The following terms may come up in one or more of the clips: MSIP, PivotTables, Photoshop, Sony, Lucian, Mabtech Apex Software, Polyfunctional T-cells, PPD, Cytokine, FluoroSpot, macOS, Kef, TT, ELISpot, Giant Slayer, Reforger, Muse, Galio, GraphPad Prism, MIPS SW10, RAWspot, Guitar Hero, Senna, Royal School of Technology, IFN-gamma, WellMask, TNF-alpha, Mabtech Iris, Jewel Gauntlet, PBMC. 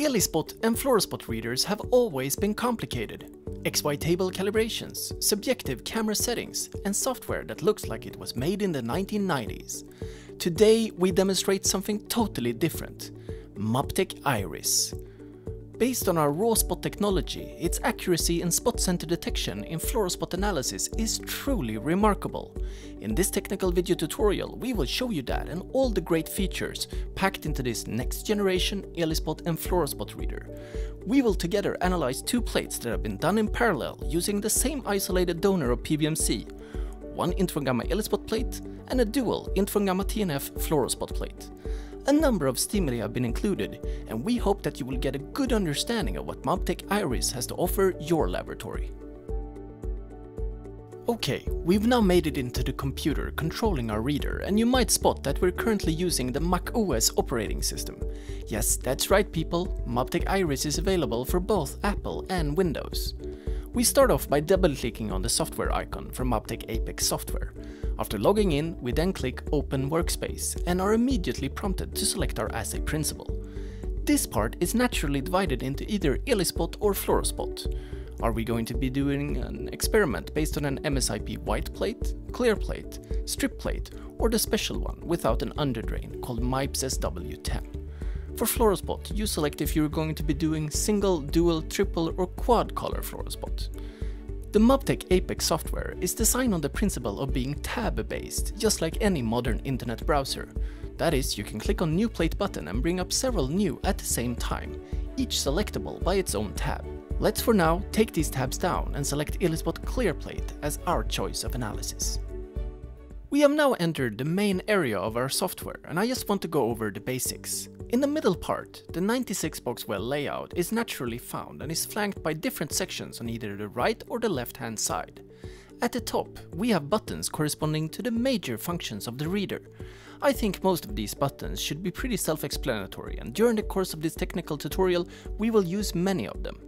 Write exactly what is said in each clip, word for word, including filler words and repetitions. ELISpot and FluoroSpot readers have always been complicated. X Y table calibrations, subjective camera settings, and software that looks like it was made in the nineteen nineties. Today we demonstrate something totally different, Mabtech Iris. Based on our RAWspot technology, its accuracy in spot center detection in FluoroSpot analysis is truly remarkable. In this technical video tutorial, we will show you that and all the great features packed into this next generation ELISpot and FluoroSpot reader. We will together analyze two plates that have been done in parallel using the same isolated donor of P B M C, one IFN-gamma ELISpot plate and a dual IFN-gamma T N F FluoroSpot plate. A number of stimuli have been included, and we hope that you will get a good understanding of what Mabtech Iris has to offer your laboratory. Okay, we've now made it into the computer controlling our reader, and you might spot that we're currently using the macOS operating system. Yes, that's right people, Mabtech Iris is available for both Apple and Windows. We start off by double-clicking on the software icon from Mabtech Apex Software. After logging in, we then click Open Workspace and are immediately prompted to select our assay principle. This part is naturally divided into either ELISpot or FluoroSpot. Are we going to be doing an experiment based on an M S I P white plate, clear plate, strip plate, or the special one without an underdrain called MIPS S W ten? For FluoroSpot, you select if you're going to be doing single, dual, triple or quad color FluoroSpot. The Mabtech Apex software is designed on the principle of being tab-based, just like any modern internet browser. That is, you can click on New Plate button and bring up several new at the same time, each selectable by its own tab. Let's for now take these tabs down and select ELISpot Clear Plate as our choice of analysis. We have now entered the main area of our software, and I just want to go over the basics. In the middle part, the ninety-six box well layout is naturally found and is flanked by different sections on either the right or the left hand side. At the top, we have buttons corresponding to the major functions of the reader. I think most of these buttons should be pretty self-explanatory, and during the course of this technical tutorial, we will use many of them.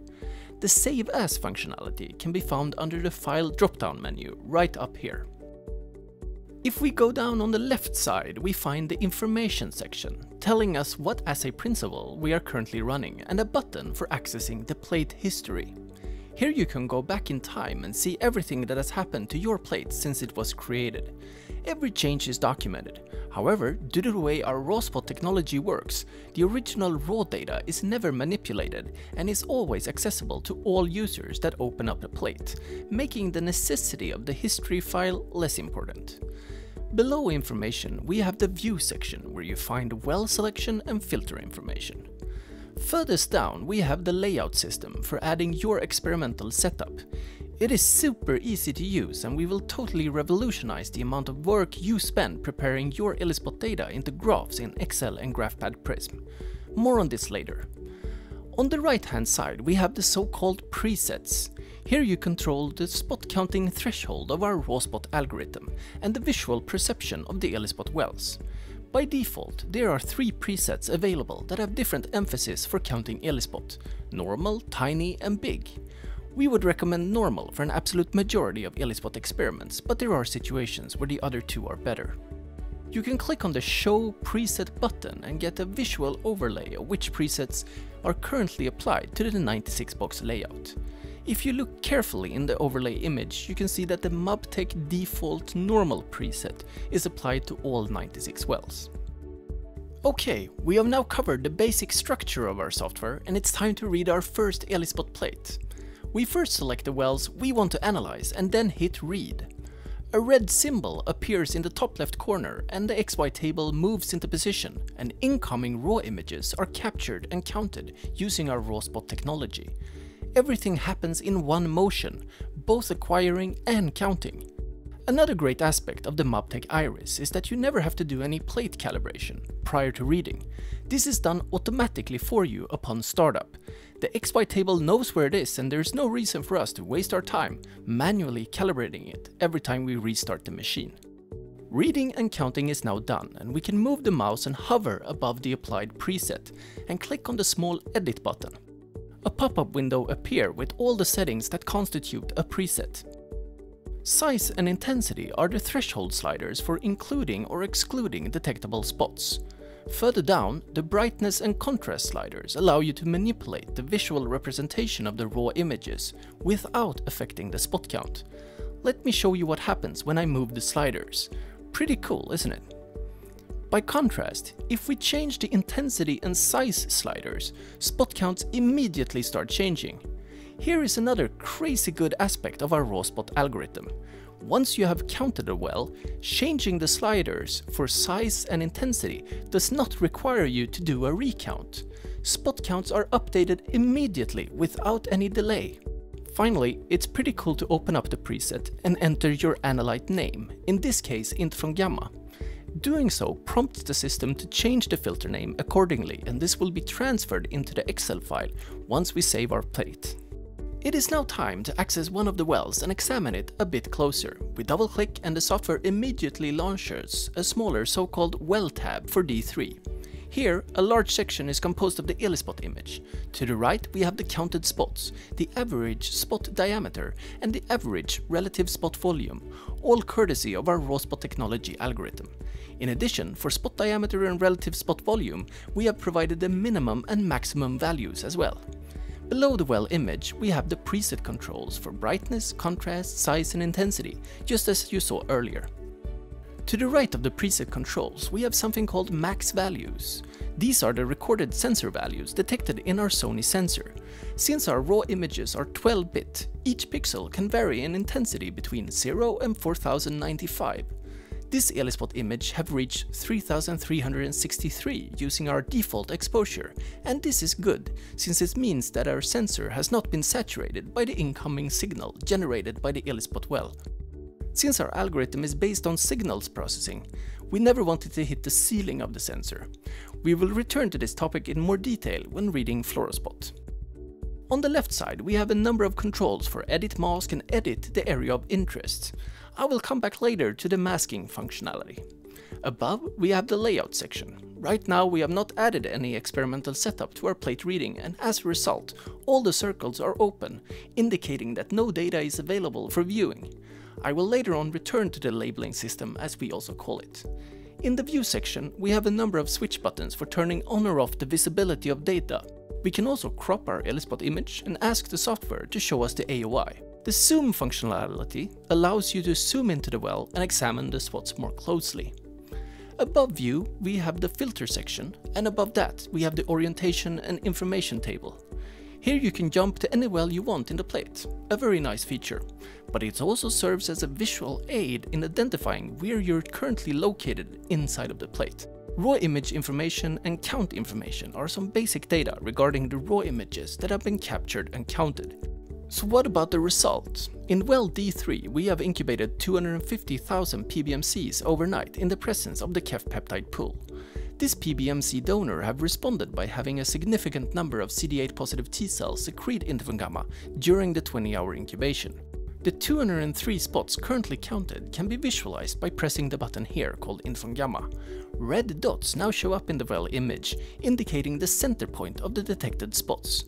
The Save As functionality can be found under the File drop-down menu, right up here. If we go down on the left side, we find the information section, telling us what assay principle we are currently running and a button for accessing the plate history. Here you can go back in time and see everything that has happened to your plate since it was created. Every change is documented. However, due to the way our RAWspot technology works, the original raw data is never manipulated and is always accessible to all users that open up the plate, making the necessity of the history file less important. Below information, we have the View section, where you find well selection and filter information. Furthest down, we have the layout system for adding your experimental setup. It is super easy to use, and we will totally revolutionize the amount of work you spend preparing your ELISpot data into graphs in Excel and GraphPad Prism. More on this later. On the right hand side, we have the so-called presets. Here you control the spot counting threshold of our RAWspot algorithm and the visual perception of the ELISpot wells. By default, there are three presets available that have different emphasis for counting ELISpot: normal, tiny and big. We would recommend normal for an absolute majority of ELISpot experiments, but there are situations where the other two are better. You can click on the Show Preset button and get a visual overlay of which presets are currently applied to the ninety-six box layout. If you look carefully in the overlay image, you can see that the Mabtech default normal preset is applied to all ninety-six wells. Okay, we have now covered the basic structure of our software, and it's time to read our first ELISpot plate. We first select the wells we want to analyze and then hit read. A red symbol appears in the top left corner and the X Y table moves into position, and incoming raw images are captured and counted using our RAWspot technology. Everything happens in one motion, both acquiring and counting. Another great aspect of the Mabtech Iris is that you never have to do any plate calibration prior to reading. This is done automatically for you upon startup. The X Y table knows where it is, and there is no reason for us to waste our time manually calibrating it every time we restart the machine. Reading and counting is now done, and we can move the mouse and hover above the applied preset and click on the small Edit button. A pop-up window appears with all the settings that constitute a preset. Size and intensity are the threshold sliders for including or excluding detectable spots. Further down, the brightness and contrast sliders allow you to manipulate the visual representation of the raw images without affecting the spot count. Let me show you what happens when I move the sliders. Pretty cool, isn't it? By contrast, if we change the intensity and size sliders, spot counts immediately start changing. Here is another crazy good aspect of our RAWspot algorithm. Once you have counted a well, changing the sliders for size and intensity does not require you to do a recount. Spot counts are updated immediately without any delay. Finally, it's pretty cool to open up the preset and enter your analyte name, in this case I F N gamma. Doing so prompts the system to change the filter name accordingly, and this will be transferred into the Excel file once we save our plate. It is now time to access one of the wells and examine it a bit closer. We double click and the software immediately launches a smaller so-called well tab for D three. Here, a large section is composed of the ELISpot image. To the right, we have the counted spots, the average spot diameter, and the average relative spot volume, all courtesy of our RAWspot technology algorithm. In addition, for spot diameter and relative spot volume, we have provided the minimum and maximum values as well. Below the well image, we have the preset controls for brightness, contrast, size and intensity, just as you saw earlier. To the right of the preset controls, we have something called max values. These are the recorded sensor values detected in our Sony sensor. Since our raw images are twelve bit, each pixel can vary in intensity between zero and four thousand ninety-five. This ELISpot image have reached three thousand three hundred sixty-three using our default exposure, and this is good, since it means that our sensor has not been saturated by the incoming signal generated by the ELISpot well. Since our algorithm is based on signals processing, we never wanted to hit the ceiling of the sensor. We will return to this topic in more detail when reading FluoroSpot. On the left side, we have a number of controls for edit mask and edit the area of interest. I will come back later to the masking functionality. Above, we have the layout section. Right now, we have not added any experimental setup to our plate reading, and as a result, all the circles are open, indicating that no data is available for viewing. I will later on return to the labeling system, as we also call it. In the view section, we have a number of switch buttons for turning on or off the visibility of data. We can also crop our ELISpot image and ask the software to show us the A O I. The zoom functionality allows you to zoom into the well and examine the spots more closely. Above view, we have the filter section, and above that, we have the orientation and information table. Here you can jump to any well you want in the plate, a very nice feature, but it also serves as a visual aid in identifying where you're currently located inside of the plate. Raw image information and count information are some basic data regarding the raw images that have been captured and counted. So what about the results? In well D three, we have incubated two hundred fifty thousand P B M Cs overnight in the presence of the Kef peptide pool. This P B M C donor have responded by having a significant number of C D eight positive T cells secrete I F N gamma during the twenty hour incubation. The two hundred three spots currently counted can be visualized by pressing the button here called I F N gamma. Red dots now show up in the well image, indicating the center point of the detected spots.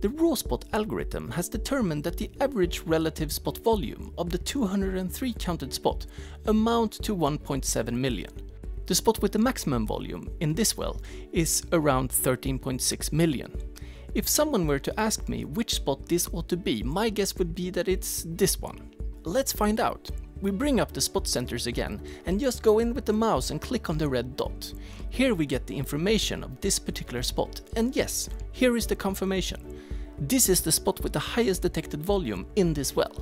The RAWspot algorithm has determined that the average relative spot volume of the two hundred three counted spot amounts to one point seven million. The spot with the maximum volume in this well is around thirteen point six million. If someone were to ask me which spot this ought to be, my guess would be that it's this one. Let's find out. We bring up the spot centers again and just go in with the mouse and click on the red dot. Here we get the information of this particular spot, and yes, here is the confirmation. This is the spot with the highest detected volume in this well.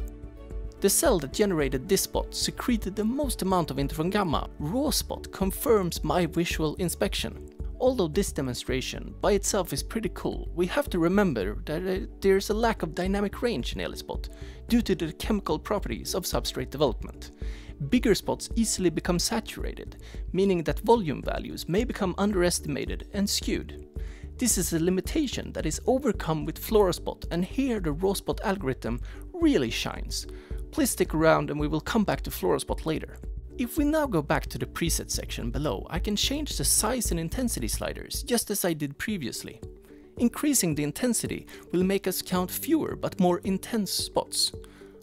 The cell that generated this spot secreted the most amount of I F N gamma. RAWspot confirms my visual inspection. Although this demonstration by itself is pretty cool, we have to remember that there is a lack of dynamic range in ELISpot due to the chemical properties of substrate development. Bigger spots easily become saturated, meaning that volume values may become underestimated and skewed. This is a limitation that is overcome with FluoroSpot, and here the RAWspot algorithm really shines. Please stick around and we will come back to FluoroSpot later. If we now go back to the preset section below, I can change the size and intensity sliders just as I did previously. Increasing the intensity will make us count fewer but more intense spots.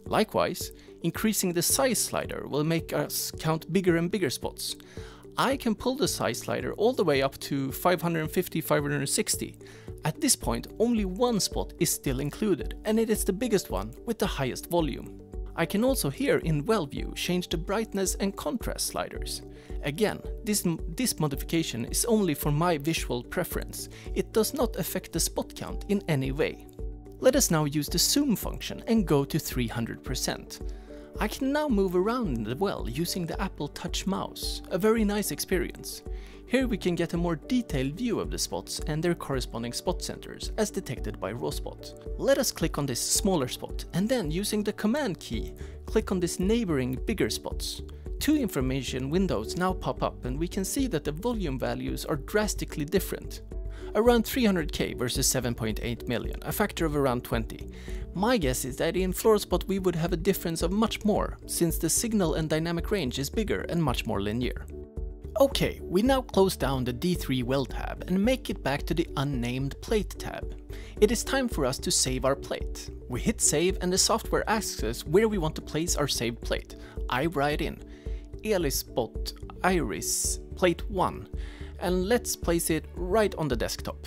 Likewise, increasing the size slider will make us count bigger and bigger spots. I can pull the size slider all the way up to five hundred fifty by five hundred sixty. At this point, only one spot is still included, and it is the biggest one with the highest volume. I can also here in WellView change the brightness and contrast sliders. Again, this, this modification is only for my visual preference. It does not affect the spot count in any way. Let us now use the zoom function and go to three hundred percent. I can now move around in the well using the Apple Touch mouse, a very nice experience. Here we can get a more detailed view of the spots and their corresponding spot centers as detected by RAWspot. Let us click on this smaller spot and then using the command key, click on this neighboring bigger spots. Two information windows now pop up and we can see that the volume values are drastically different. Around three hundred K versus seven point eight million, a factor of around twenty. My guess is that in FluoroSpot we would have a difference of much more, since the signal and dynamic range is bigger and much more linear. Okay, we now close down the D three well tab and make it back to the unnamed plate tab. It is time for us to save our plate. We hit save and the software asks us where we want to place our saved plate. I write in ELISpot Iris plate one and let's place it right on the desktop.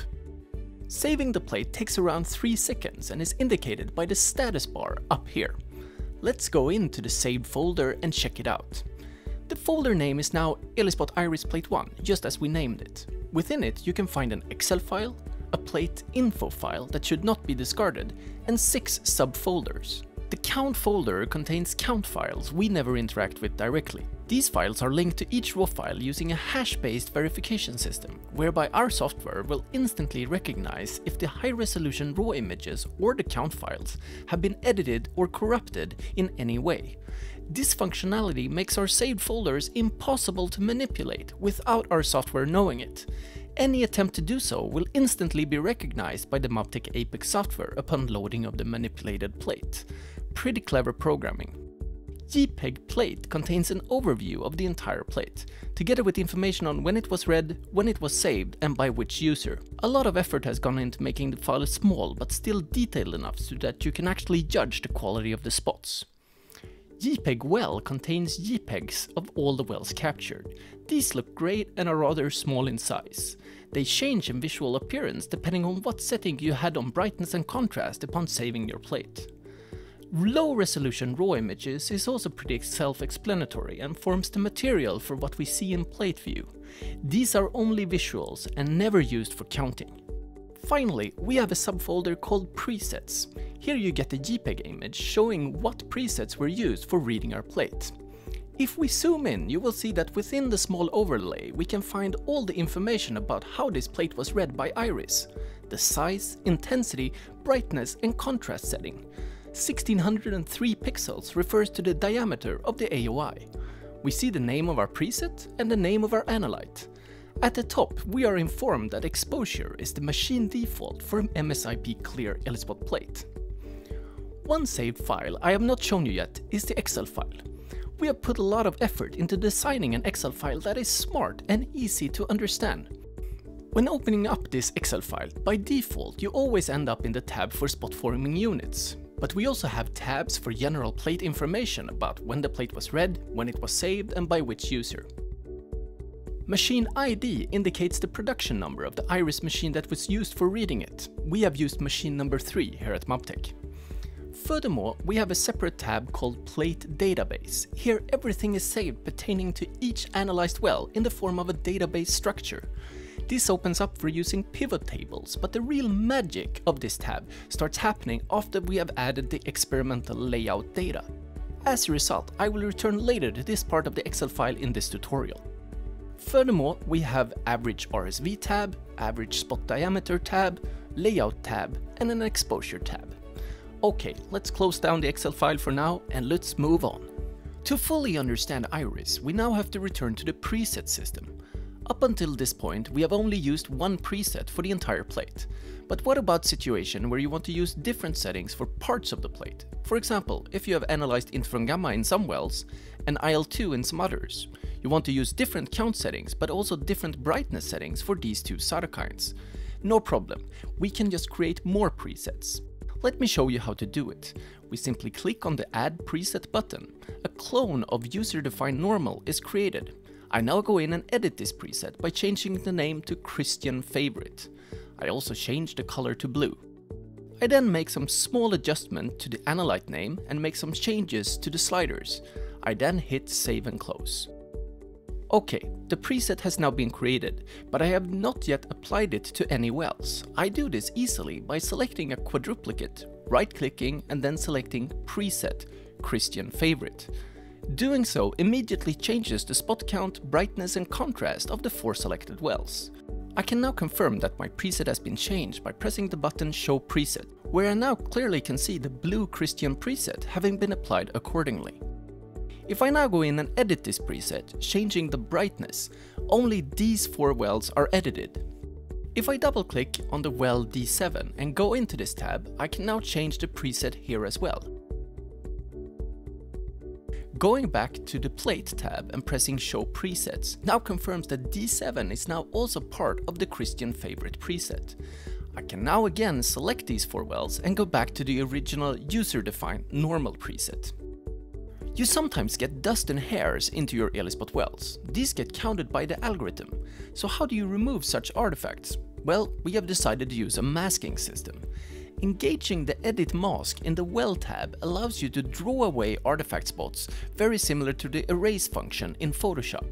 Saving the plate takes around three seconds and is indicated by the status bar up here. Let's go into the saved folder and check it out. The folder name is now ELISpot Iris Plate one, just as we named it. Within it you can find an Excel file, a plate info file that should not be discarded, and six subfolders. The count folder contains count files we never interact with directly. These files are linked to each raw file using a hash-based verification system, whereby our software will instantly recognize if the high-resolution raw images or the count files have been edited or corrupted in any way. This functionality makes our saved folders impossible to manipulate without our software knowing it. Any attempt to do so will instantly be recognized by the Mabtech Apex software upon loading of the manipulated plate. Pretty clever programming. JPEG plate contains an overview of the entire plate, together with information on when it was read, when it was saved, and by which user. A lot of effort has gone into making the file small but still detailed enough so that you can actually judge the quality of the spots. JPEG well contains JPEGs of all the wells captured. These look great and are rather small in size. They change in visual appearance depending on what setting you had on brightness and contrast upon saving your plate. Low resolution raw images is also pretty self-explanatory and forms the material for what we see in plate view. These are only visuals and never used for counting. Finally, we have a subfolder called presets. Here you get the JPEG image showing what presets were used for reading our plate. If we zoom in, you will see that within the small overlay we can find all the information about how this plate was read by Iris. The size, intensity, brightness and contrast setting. sixteen hundred three pixels refers to the diameter of the A O I. We see the name of our preset and the name of our analyte. At the top, we are informed that exposure is the machine default for an M S I P clear ELISpot plate. One saved file I have not shown you yet is the Excel file. We have put a lot of effort into designing an Excel file that is smart and easy to understand. When opening up this Excel file, by default you always end up in the tab for spot forming units. But we also have tabs for general plate information about when the plate was read, when it was saved, and by which user. Machine I D indicates the production number of the Iris machine that was used for reading it. We have used machine number three here at Mabtech. Furthermore, we have a separate tab called Plate Database. Here everything is saved pertaining to each analyzed well in the form of a database structure. This opens up for using pivot tables, but the real magic of this tab starts happening after we have added the experimental layout data. As a result, I will return later to this part of the Excel file in this tutorial. Furthermore, we have Average R S V tab, Average Spot Diameter tab, Layout tab, and an Exposure tab. Okay, let's close down the Excel file for now and let's move on. To fully understand Iris, we now have to return to the preset system. Up until this point, we have only used one preset for the entire plate. But what about situation where you want to use different settings for parts of the plate? For example, if you have analyzed I F N gamma in some wells and I L two in some others, you want to use different count settings but also different brightness settings for these two cytokines. No problem, we can just create more presets. Let me show you how to do it. We simply click on the Add Preset button. A clone of user-defined normal is created. I now go in and edit this preset by changing the name to Christian Favorite. I also change the color to blue. I then make some small adjustment to the analyte name and make some changes to the sliders. I then hit save and close. Okay, the preset has now been created, but I have not yet applied it to any wells. I do this easily by selecting a quadruplicate, right-clicking and then selecting Preset, Christian Favorite. Doing so immediately changes the spot count, brightness and contrast of the four selected wells. I can now confirm that my preset has been changed by pressing the button Show Preset, where I now clearly can see the blue Christian preset having been applied accordingly. If I now go in and edit this preset, changing the brightness, only these four wells are edited. If I double click on the well D seven and go into this tab, I can now change the preset here as well. Going back to the plate tab and pressing show presets now confirms that D seven is now also part of the Christian favorite preset. I can now again select these four wells and go back to the original user-defined normal preset. You sometimes get dust and hairs into your ELISpot wells. These get counted by the algorithm. So how do you remove such artifacts? Well, we have decided to use a masking system. Engaging the Edit Mask in the Well tab allows you to draw away artifact spots, very similar to the Erase function in Photoshop.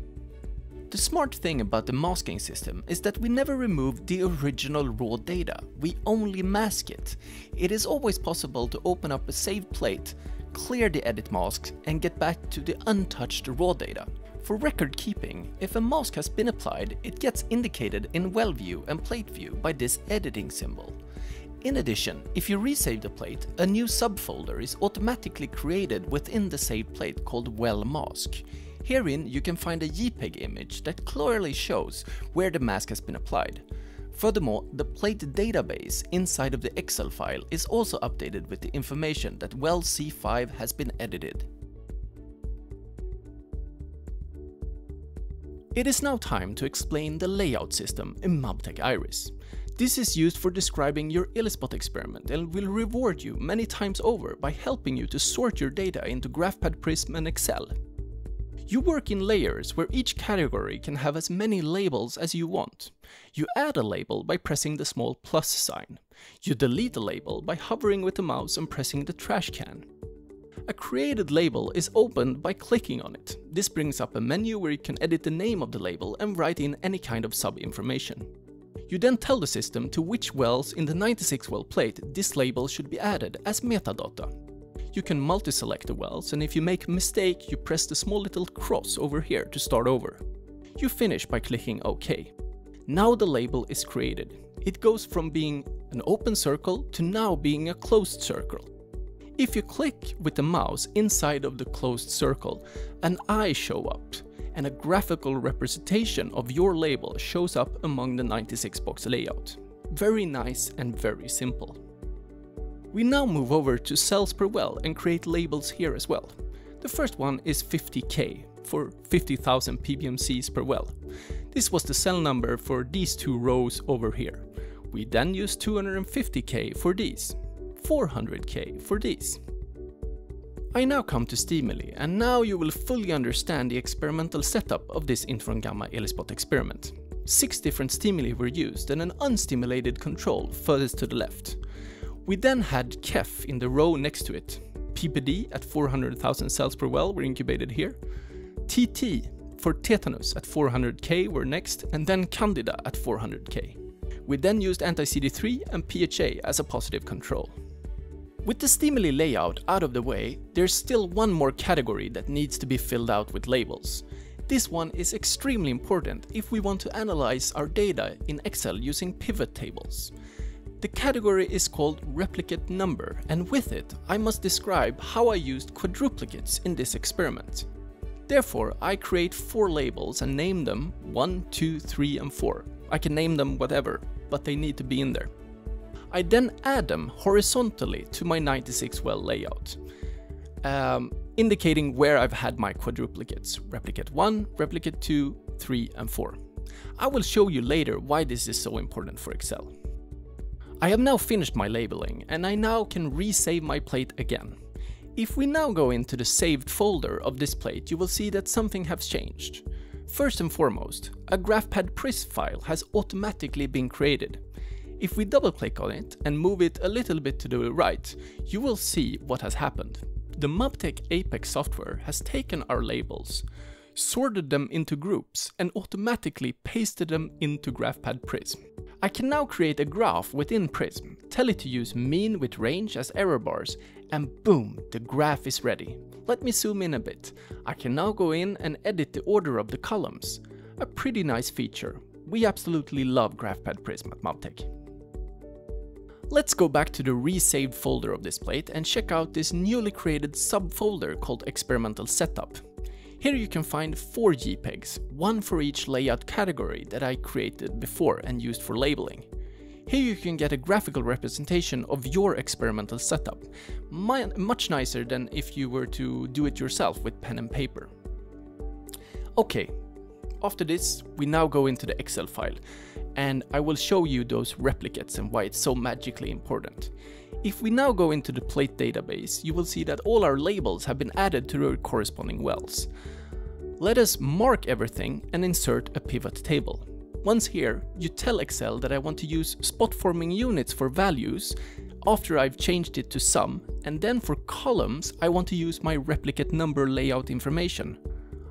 The smart thing about the masking system is that we never remove the original raw data, we only mask it. It is always possible to open up a saved plate, clear the edit masks and get back to the untouched raw data. For record keeping, if a mask has been applied, it gets indicated in well view and plate view by this editing symbol. In addition, if you resave the plate, a new subfolder is automatically created within the saved plate called WellMask. Herein you can find a JPEG image that clearly shows where the mask has been applied. Furthermore, the plate database inside of the Excel file is also updated with the information that well C five has been edited. It is now time to explain the layout system in Mabtech Iris. This is used for describing your ELISpot experiment and will reward you many times over by helping you to sort your data into GraphPad Prism and Excel. You work in layers where each category can have as many labels as you want. You add a label by pressing the small plus sign. You delete a label by hovering with the mouse and pressing the trash can. A created label is opened by clicking on it. This brings up a menu where you can edit the name of the label and write in any kind of sub-information. You then tell the system to which wells in the ninety-six well plate this label should be added as metadata. You can multi-select the wells, and if you make a mistake, you press the small little cross over here to start over. You finish by clicking OK. Now the label is created. It goes from being an open circle to now being a closed circle. If you click with the mouse inside of the closed circle, an eye shows up, and a graphical representation of your label shows up among the ninety-six box layout. Very nice and very simple. We now move over to cells per well and create labels here as well. The first one is fifty K for fifty thousand P B M Cs per well. This was the cell number for these two rows over here. We then use two hundred fifty K for these, four hundred K for these. I now come to stimuli, and now you will fully understand the experimental setup of this I F N-gamma ELISpot experiment. Six different stimuli were used and an unstimulated control furthest to the left. We then had Kef in the row next to it. P P D at four hundred thousand cells per well were incubated here. T T for tetanus at four hundred K were next, and then Candida at four hundred K. We then used anti C D three and P H A as a positive control. With the stimuli layout out of the way, there's still one more category that needs to be filled out with labels. This one is extremely important if we want to analyze our data in Excel using pivot tables. The category is called replicate number, and with it I must describe how I used quadruplicates in this experiment. Therefore I create four labels and name them one, two, three and four. I can name them whatever, but they need to be in there. I then add them horizontally to my ninety-six well layout, um, indicating where I've had my quadruplicates, replicate one, replicate two, three and four. I will show you later why this is so important for Excel. I have now finished my labeling, and I now can resave my plate again. If we now go into the saved folder of this plate, you will see that something has changed. First and foremost, a GraphPad Prism file has automatically been created. If we double click on it and move it a little bit to the right, you will see what has happened. The Mabtech Apex software has taken our labels, sorted them into groups, and automatically pasted them into GraphPad Prism. I can now create a graph within Prism, tell it to use mean with range as error bars, and boom, the graph is ready. Let me zoom in a bit. I can now go in and edit the order of the columns. A pretty nice feature. We absolutely love GraphPad Prism at Mabtech. Let's go back to the resaved folder of this plate and check out this newly created subfolder called Experimental Setup. Here you can find four JPEGs, one for each layout category that I created before and used for labeling. Here you can get a graphical representation of your experimental setup, much nicer than if you were to do it yourself with pen and paper. Okay, after this we now go into the Excel file, and I will show you those replicates and why it's so magically important. If we now go into the plate database, you will see that all our labels have been added to their corresponding wells. Let us mark everything and insert a pivot table. Once here, you tell Excel that I want to use spot forming units for values after I've changed it to sum, and then for columns I want to use my replicate number layout information.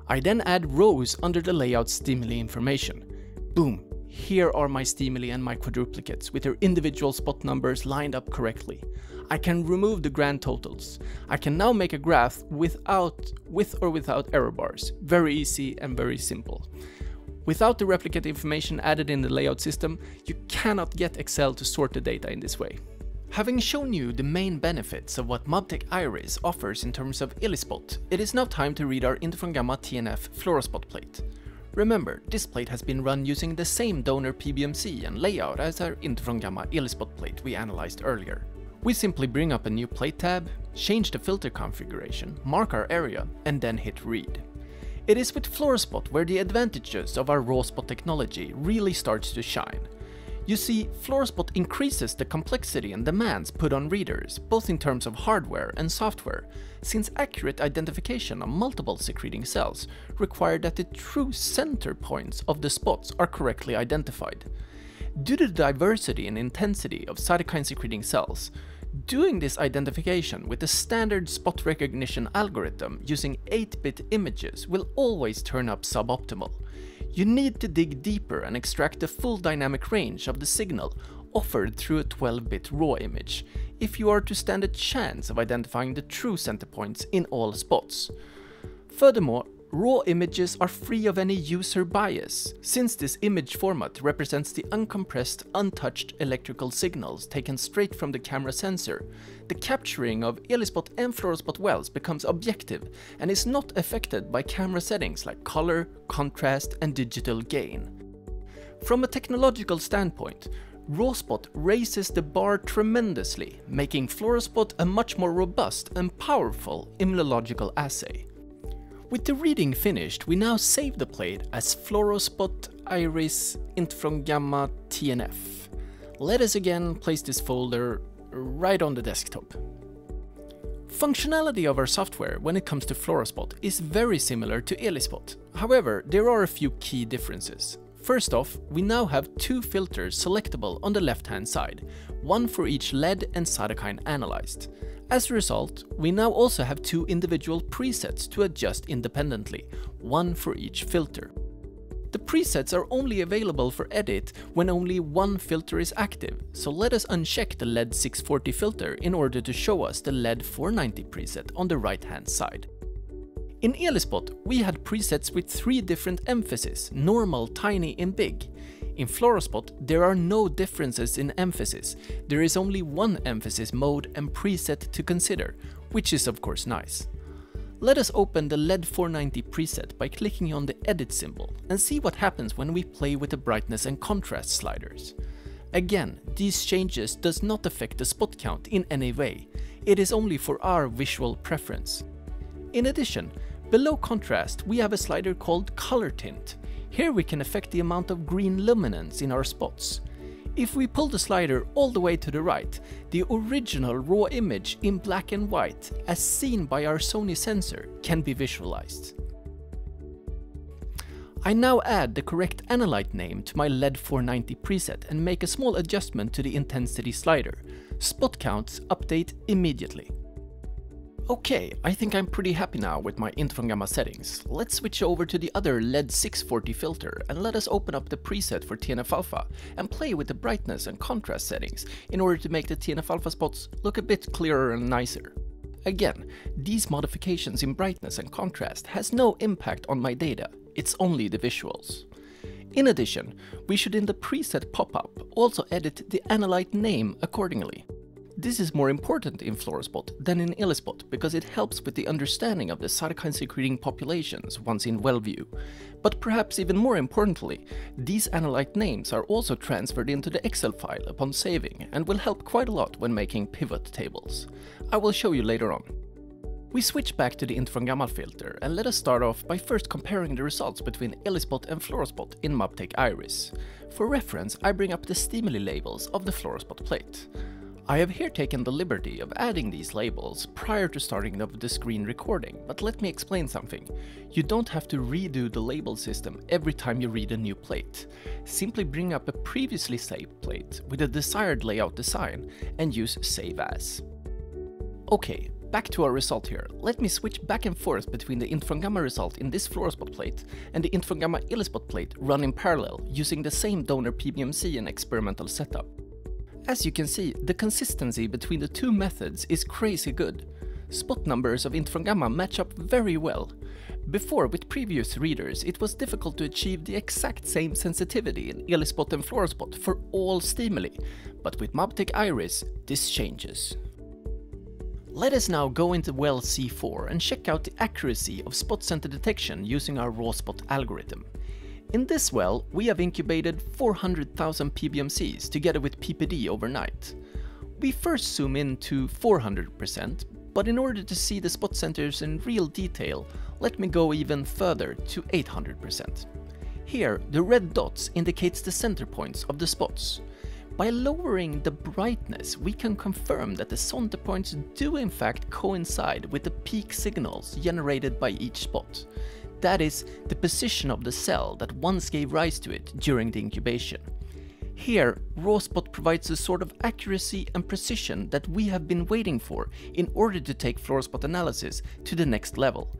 I then add rows under the layout stimuli information. Boom! Here are my stimuli and my quadruplicates with their individual spot numbers lined up correctly. I can remove the grand totals. I can now make a graph without, with or without error bars. Very easy and very simple. Without the replicate information added in the layout system, you cannot get Excel to sort the data in this way. Having shown you the main benefits of what Mabtech Iris offers in terms of ELISpot, it is now time to read our I F N gamma T N F FluoroSpot plate. Remember, this plate has been run using the same donor P B M C and layout as our I F N gamma ELISpot plate we analyzed earlier. We simply bring up a new plate tab, change the filter configuration, mark our area, and then hit read. It is with FluoroSpot where the advantages of our RAWspot technology really starts to shine. You see, FluoroSpot increases the complexity and demands put on readers, both in terms of hardware and software, since accurate identification of multiple secreting cells require that the true center points of the spots are correctly identified. Due to the diversity and intensity of cytokine secreting cells, doing this identification with a standard spot recognition algorithm using eight bit images will always turn up suboptimal. You need to dig deeper and extract the full dynamic range of the signal offered through a twelve bit RAW image, if you are to stand a chance of identifying the true center points in all spots. Furthermore, RAW images are free of any user bias, since this image format represents the uncompressed, untouched electrical signals taken straight from the camera sensor. The capturing of ELISpot and FluoroSpot wells becomes objective and is not affected by camera settings like color, contrast, and digital gain. From a technological standpoint, RAWspot raises the bar tremendously, making FluoroSpot a much more robust and powerful immunological assay. With the reading finished, we now save the plate as FluoroSpot Iris I F N gamma T N F. Let us again place this folder right on the desktop. Functionality of our software when it comes to FluoroSpot is very similar to ELISpot. However, there are a few key differences. First off, we now have two filters selectable on the left-hand side, one for each lead and cytokine analyzed. As a result, we now also have two individual presets to adjust independently, one for each filter. The presets are only available for edit when only one filter is active, so let us uncheck the lead six forty filter in order to show us the lead four ninety preset on the right-hand side. In ELISpot, we had presets with three different emphases: normal, tiny, and big. In FluoroSpot, there are no differences in emphasis. There is only one emphasis mode and preset to consider, which is of course nice. Let us open the lead four ninety preset by clicking on the edit symbol and see what happens when we play with the brightness and contrast sliders. Again, these changes does not affect the spot count in any way. It is only for our visual preference. In addition, below contrast, we have a slider called color tint. Here we can affect the amount of green luminance in our spots. If we pull the slider all the way to the right, the original raw image in black and white, as seen by our Sony sensor, can be visualized. I now add the correct analyte name to my L E D four ninety preset and make a small adjustment to the intensity slider. Spot counts update immediately. Okay, I think I'm pretty happy now with my I F N-gamma settings. Let's switch over to the other L E D six forty filter and let us open up the preset for T N F alpha and play with the brightness and contrast settings in order to make the T N F alpha spots look a bit clearer and nicer. Again, these modifications in brightness and contrast has no impact on my data, it's only the visuals. In addition, we should in the preset pop-up also edit the analyte name accordingly. This is more important in FluoroSpot than in ELISpot because it helps with the understanding of the cytokine-secreting populations once in well view. But perhaps even more importantly, these analyte names are also transferred into the Excel file upon saving and will help quite a lot when making pivot tables. I will show you later on. We switch back to the I F N-gamma filter and let us start off by first comparing the results between ELISpot and FluoroSpot in Mabtech Iris. For reference, I bring up the stimuli labels of the FluoroSpot plate. I have here taken the liberty of adding these labels prior to starting of the screen recording, but let me explain something. You don't have to redo the label system every time you read a new plate. Simply bring up a previously saved plate with a desired layout design and use Save As. Okay, back to our result here. Let me switch back and forth between the I F N-gamma result in this FluoroSpot plate and the I F N-gamma ELISpot plate run in parallel using the same donor P B M C and experimental setup. As you can see, the consistency between the two methods is crazy good. Spot numbers of I F N-gamma match up very well. Before, with previous readers, it was difficult to achieve the exact same sensitivity in ELISpot and FluoroSpot for all stimuli, but with Mabtech Iris, this changes. Let us now go into well C four and check out the accuracy of spot center detection using our RAWspot algorithm. In this well, we have incubated four hundred thousand P B M Cs together with P P D overnight. We first zoom in to four hundred percent, but in order to see the spot centers in real detail, let me go even further to eight hundred percent. Here, the red dots indicates the center points of the spots. By lowering the brightness, we can confirm that the center points do in fact coincide with the peak signals generated by each spot. That is, the position of the cell that once gave rise to it during the incubation. Here, RAWspot provides the sort of accuracy and precision that we have been waiting for in order to take FluoroSpot analysis to the next level.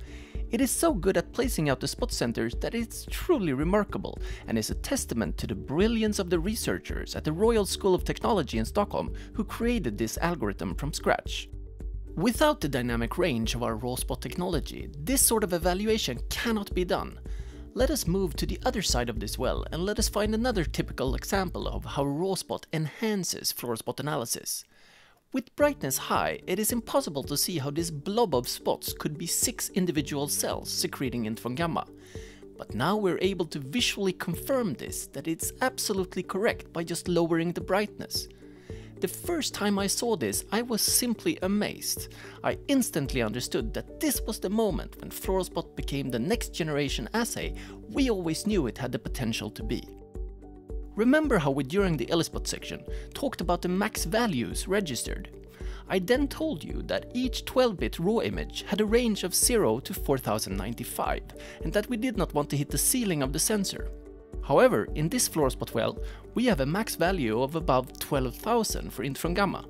It is so good at placing out the spot centers that it's truly remarkable and is a testament to the brilliance of the researchers at the Royal School of Technology in Stockholm who created this algorithm from scratch. Without the dynamic range of our RAWspot technology, this sort of evaluation cannot be done. Let us move to the other side of this well and let us find another typical example of how RAWspot enhances FluoroSpot analysis. With brightness high, it is impossible to see how this blob of spots could be six individual cells secreting I F N-gamma. But now we're able to visually confirm this, that it's absolutely correct by just lowering the brightness. The first time I saw this, I was simply amazed. I instantly understood that this was the moment when FluoroSpot became the next generation assay we always knew it had the potential to be. Remember how we during the ELISpot section talked about the max values registered? I then told you that each twelve bit RAW image had a range of zero to four thousand ninety-five and that we did not want to hit the ceiling of the sensor. However, in this FluoroSpot well, we have a max value of above twelve thousand for I F N-gamma.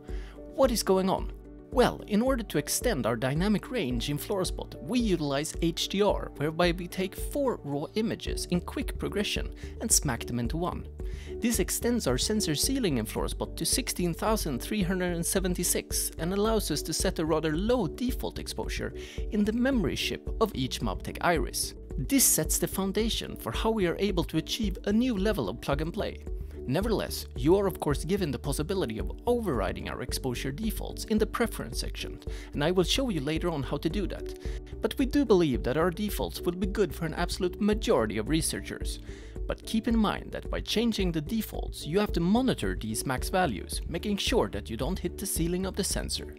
What is going on? Well, in order to extend our dynamic range in FluoroSpot, we utilize H D R, whereby we take four raw images in quick progression and smack them into one. This extends our sensor ceiling in FluoroSpot to sixteen thousand three hundred seventy-six and allows us to set a rather low default exposure in the memory chip of each Mabtech Iris. This sets the foundation for how we are able to achieve a new level of plug and play. Nevertheless, you are of course given the possibility of overriding our exposure defaults in the preference section, and I will show you later on how to do that. But we do believe that our defaults will be good for an absolute majority of researchers. But keep in mind that by changing the defaults, you have to monitor these max values, making sure that you don't hit the ceiling of the sensor.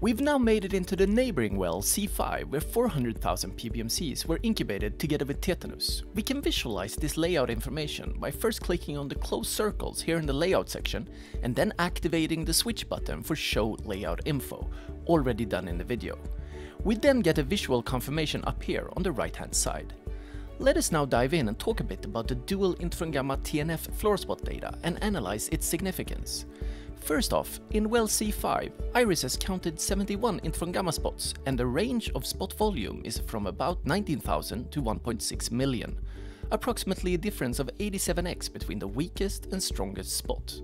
We've now made it into the neighboring well C five where four hundred thousand P B M Cs were incubated together with tetanus. We can visualize this layout information by first clicking on the closed circles here in the layout section and then activating the switch button for show layout info, already done in the video. We then get a visual confirmation up here on the right hand side. Let us now dive in and talk a bit about the dual interferon-gamma T N F FluoroSpot data and analyze its significance. First off, in well C five, Iris has counted seventy-one interferon-gamma spots, and the range of spot volume is from about nineteen thousand to one point six million, approximately a difference of eighty-seven x between the weakest and strongest spot.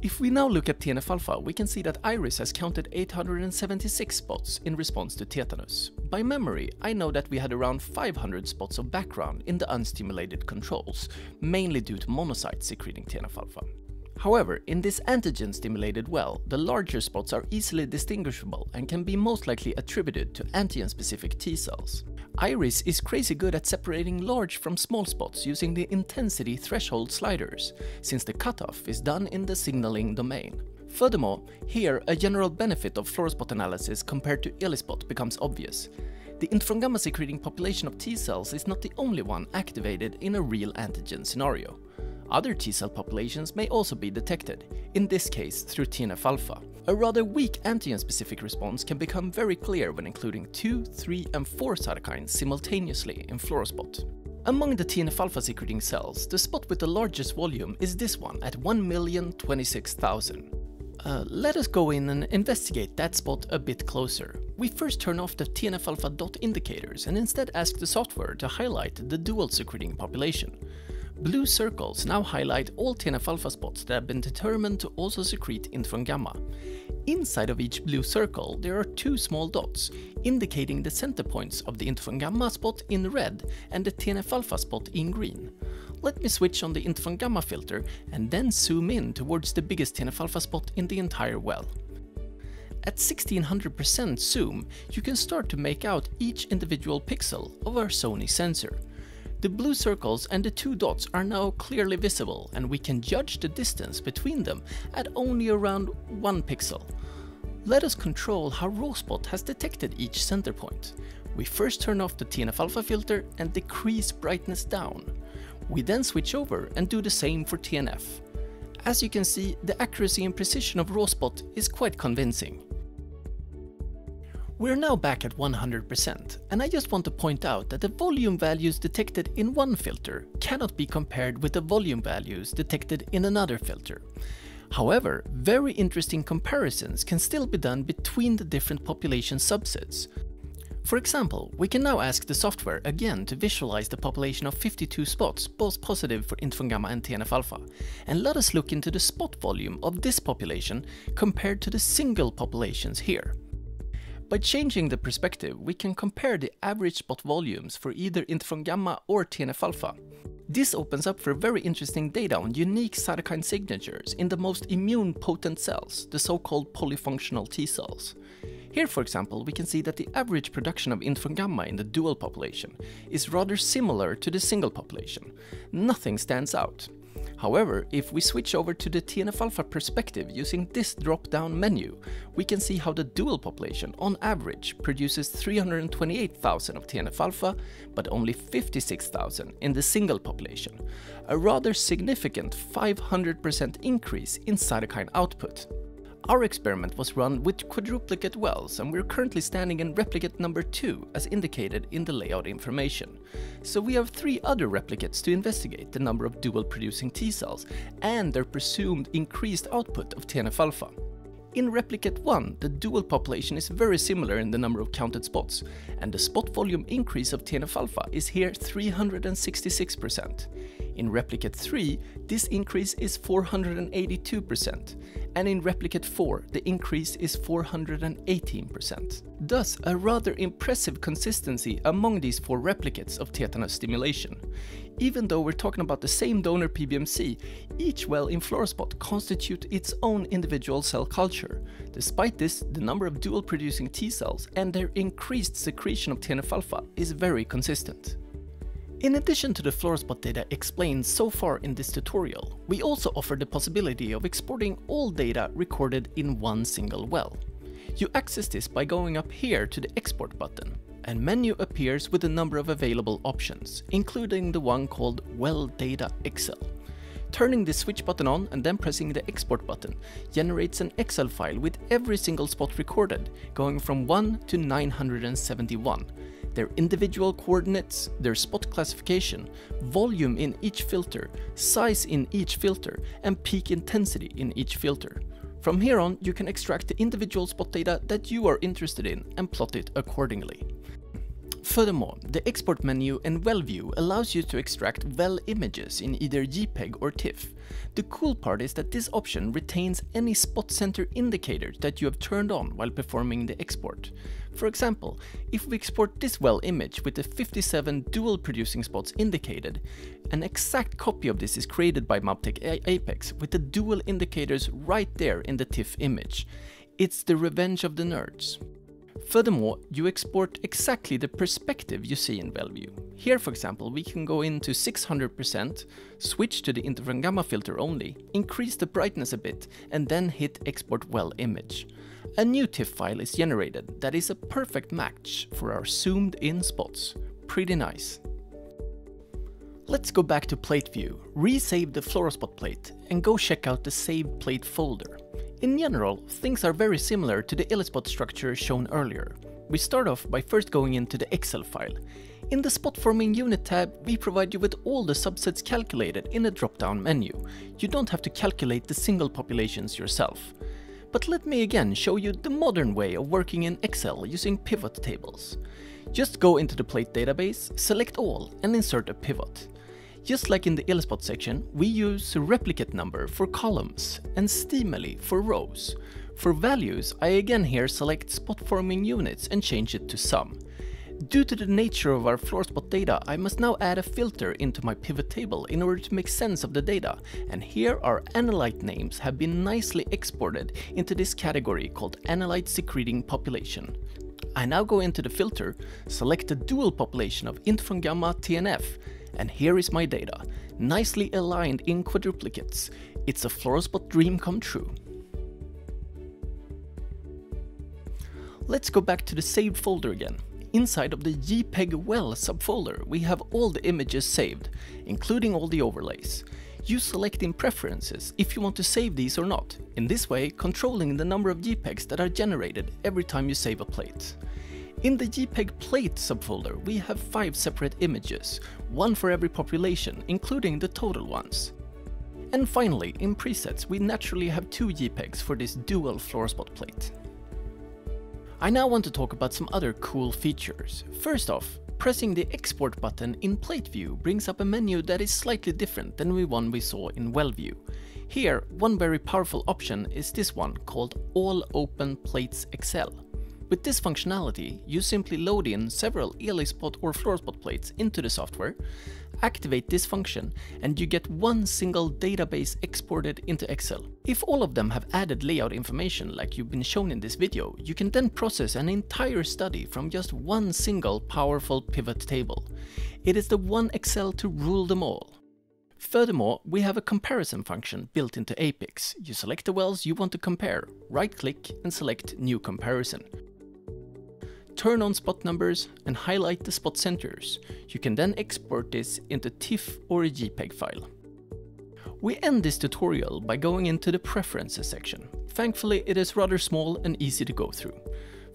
If we now look at T N F alpha, we can see that Iris has counted eight hundred seventy-six spots in response to tetanus. By memory, I know that we had around five hundred spots of background in the unstimulated controls, mainly due to monocytes secreting T N F alpha. However, in this antigen-stimulated well, the larger spots are easily distinguishable and can be most likely attributed to antigen-specific T cells. Iris is crazy good at separating large from small spots using the intensity threshold sliders, since the cutoff is done in the signaling domain. Furthermore, here a general benefit of FluoroSpot analysis compared to ELISpot becomes obvious. The interferon-gamma secreting population of T cells is not the only one activated in a real antigen scenario. Other T cell populations may also be detected, in this case through T N F alpha. A rather weak antigen-specific response can become very clear when including two, three and four cytokines simultaneously in FluoroSpot. Among the T N F alpha secreting cells, the spot with the largest volume is this one at one million twenty-six thousand. Uh, let us go in and investigate that spot a bit closer. We first turn off the T N F alpha dot indicators and instead ask the software to highlight the dual secreting population. Blue circles now highlight all T N F alpha spots that have been determined to also secrete interferon-gamma. Inside of each blue circle there are two small dots, indicating the center points of the interferon-gamma spot in red and the T N F alpha spot in green. Let me switch on the interferon-gamma filter and then zoom in towards the biggest T N F alpha spot in the entire well. At sixteen hundred percent zoom, you can start to make out each individual pixel of our Sony sensor. The blue circles and the two dots are now clearly visible, and we can judge the distance between them at only around one pixel. Let us control how RAWspot has detected each center point. We first turn off the T N F alpha filter and decrease brightness down. We then switch over and do the same for T N F. As you can see, the accuracy and precision of RAWspot is quite convincing. We're now back at one hundred percent, and I just want to point out that the volume values detected in one filter cannot be compared with the volume values detected in another filter. However, very interesting comparisons can still be done between the different population subsets. For example, we can now ask the software again to visualize the population of fifty-two spots, both positive for interferon-gamma and T N F alpha, and let us look into the spot volume of this population compared to the single populations here. By changing the perspective, we can compare the average spot volumes for either interferon-gamma or T N F alpha. This opens up for very interesting data on unique cytokine signatures in the most immune potent cells, the so-called polyfunctional T cells. Here, for example, we can see that the average production of interferon-gamma in the dual population is rather similar to the single population. Nothing stands out. However, if we switch over to the T N F alpha perspective using this drop-down menu, we can see how the dual population on average produces three hundred twenty-eight thousand of T N F alpha, but only fifty-six thousand in the single population, a rather significant five hundred percent increase in cytokine output. Our experiment was run with quadruplicate wells, and we're currently standing in replicate number two as indicated in the layout information. So we have three other replicates to investigate the number of dual producing T cells and their presumed increased output of T N F alpha. In replicate one, the dual population is very similar in the number of counted spots, and the spot volume increase of T N F alpha is here three hundred sixty-six percent. In replicate three, this increase is four hundred eighty-two percent, and in replicate four, the increase is four hundred eighteen percent. Thus, a rather impressive consistency among these four replicates of tetanus stimulation. Even though we're talking about the same donor P B M C, each well in FluoroSpot constitutes its own individual cell culture. Despite this, the number of dual producing T cells and their increased secretion of T N F alpha is very consistent. In addition to the FluoroSpot data explained so far in this tutorial, we also offer the possibility of exporting all data recorded in one single well. You access this by going up here to the export button, and menu appears with a number of available options, including the one called Well Data Excel. Turning the switch button on and then pressing the export button generates an Excel file with every single spot recorded, going from one to nine hundred seventy-one. their individual coordinates, their spot classification, volume in each filter, size in each filter, and peak intensity in each filter. From here on, you can extract the individual spot data that you are interested in and plot it accordingly. Furthermore, the export menu in Well View allows you to extract Well images in either JPEG or TIFF. The cool part is that this option retains any spot center indicator that you have turned on while performing the export. For example, if we export this Well image with the fifty-seven dual producing spots indicated, an exact copy of this is created by Mabtech Apex with the dual indicators right there in the TIFF image. It's the revenge of the nerds. Furthermore, you export exactly the perspective you see in WellView. Here, for example, we can go into six hundred percent, switch to the I F N gamma filter only, increase the brightness a bit, and then hit Export Well Image. A new TIFF file is generated that is a perfect match for our zoomed-in spots. Pretty nice. Let's go back to plate view, resave the FluoroSpot plate, and go check out the saved plate folder. In general, things are very similar to the ELISpot structure shown earlier. We start off by first going into the Excel file. In the Spot Forming Unit tab, we provide you with all the subsets calculated in a drop-down menu. You don't have to calculate the single populations yourself. But let me again show you the modern way of working in Excel using pivot tables. Just go into the plate database, select all, and insert a pivot. Just like in the ELISpot section, we use replicate number for columns and stimuli for rows. For values, I again here select spot forming units and change it to sum. Due to the nature of our FluoroSpot data, I must now add a filter into my pivot table in order to make sense of the data, and here our analyte names have been nicely exported into this category called analyte secreting population. I now go into the filter, select the dual population of I F N gamma T N F, and here is my data, nicely aligned in quadruplicates. It's a FluoroSpot dream come true. Let's go back to the saved folder again. Inside of the JPEG Well subfolder, we have all the images saved, including all the overlays. You select in preferences if you want to save these or not, in this way controlling the number of JPEGs that are generated every time you save a plate. In the JPEG plate subfolder, we have five separate images, one for every population, including the total ones. And finally, in presets, we naturally have two JPEGs for this dual FluoroSpot plate. I now want to talk about some other cool features. First off, pressing the export button in plate view brings up a menu that is slightly different than the one we saw in Well View. Here, one very powerful option is this one called All Open Plates Excel. With this functionality, you simply load in several ELISpot or FluoroSpot plates into the software, activate this function, and you get one single database exported into Excel. If all of them have added layout information like you've been shown in this video, you can then process an entire study from just one single powerful pivot table. It is the one Excel to rule them all. Furthermore, we have a comparison function built into Apex. You select the wells you want to compare, right-click and select New Comparison. Turn on spot numbers and highlight the spot centers. You can then export this into TIFF or a JPEG file. We end this tutorial by going into the preferences section. Thankfully, it is rather small and easy to go through.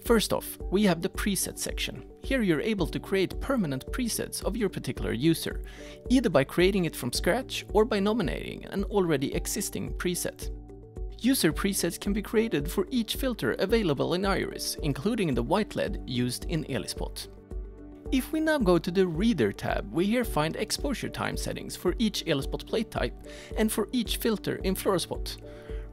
First off, we have the preset section. Here you're able to create permanent presets of your particular user, either by creating it from scratch or by nominating an already existing preset. User presets can be created for each filter available in Iris, including the white L E D used in ELISpot. If we now go to the Reader tab, we here find exposure time settings for each ELISpot plate type and for each filter in FluoroSpot.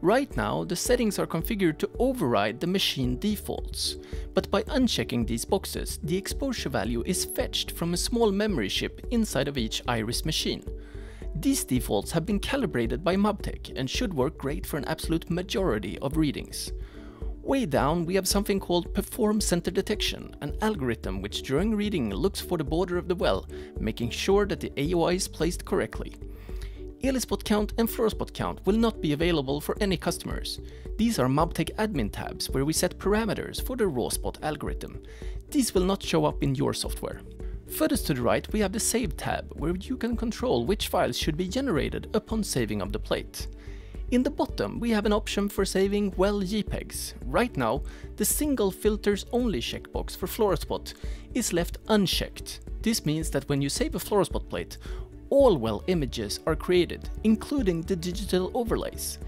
Right now, the settings are configured to override the machine defaults, but by unchecking these boxes, the exposure value is fetched from a small memory chip inside of each Iris machine. These defaults have been calibrated by Mabtech and should work great for an absolute majority of readings. Way down we have something called Perform Center Detection, an algorithm which during reading looks for the border of the well, making sure that the A O I is placed correctly. ELISpot count and FluoroSpot count will not be available for any customers. These are Mabtech admin tabs where we set parameters for the RAWspot algorithm. These will not show up in your software. Furthest to the right, we have the Save tab, where you can control which files should be generated upon saving of the plate. In the bottom, we have an option for saving well JPEGs. Right now, the single filters only checkbox for FluoroSpot is left unchecked. This means that when you save a FluoroSpot plate, all well images are created, including the digital overlays.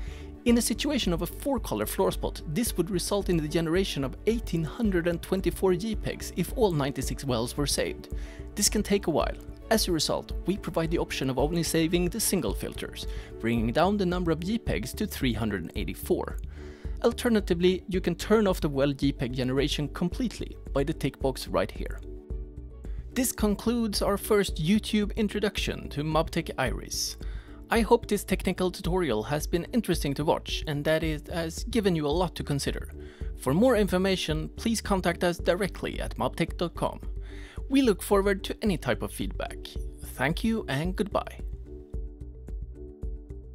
In a situation of a four-color FluoroSpot, this would result in the generation of one thousand eight hundred twenty-four JPEGs if all ninety-six wells were saved. This can take a while. As a result, we provide the option of only saving the single filters, bringing down the number of JPEGs to three hundred eighty-four. Alternatively, you can turn off the well JPEG generation completely by the tick box right here. This concludes our first YouTube introduction to Mabtech Iris. I hope this technical tutorial has been interesting to watch and that it has given you a lot to consider. For more information, please contact us directly at mabtech dot com. We look forward to any type of feedback. Thank you and goodbye.